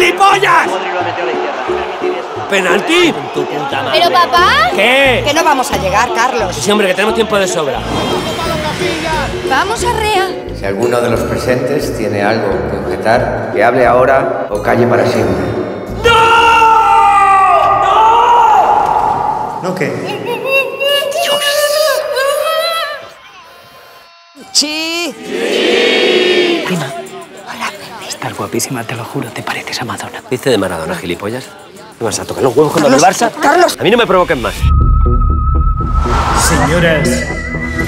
¡Gilipollas! ¿Penalti? Tu puta madre. ¿Pero papá? ¿Qué? Que no vamos a llegar, Carlos. Sí, hombre, que tenemos tiempo de sobra. Vamos a Rea. Si alguno de los presentes tiene algo que objetar, que hable ahora o calle para siempre. ¡No! ¡No! ¿No qué? ¡Dios! ¡Sí! ¡Sí! Prima, hola. Estás guapísima, te lo juro. Te pareces a Madonna. ¿Viste de Maradona, gilipollas? ¿Qué vas a tocar los huevos con el Barça? ¡Carlos! A mí no me provoquen más. Señoras,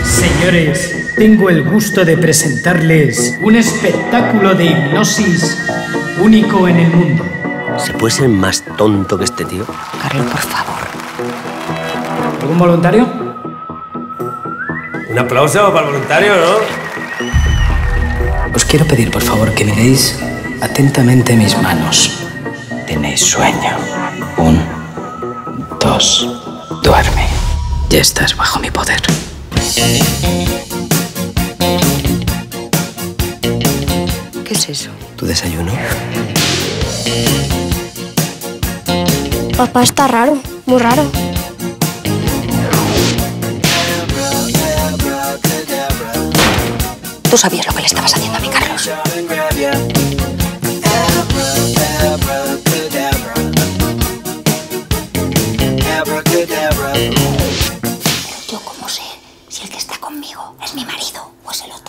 señores, tengo el gusto de presentarles un espectáculo de hipnosis único en el mundo. ¿Se puede ser más tonto que este tío? Carlos, por favor. ¿Algún voluntario? Un aplauso para el voluntario, ¿no? Os quiero pedir, por favor, que miréis atentamente mis manos. Tenéis sueño. 1, 2, duerme. Ya estás bajo mi poder. ¿Qué es eso? ¿Tu desayuno? Papá está raro, muy raro. Tú sabías lo que le estabas haciendo a mi Carlos. Pero yo cómo sé si el que está conmigo es mi marido o es el otro.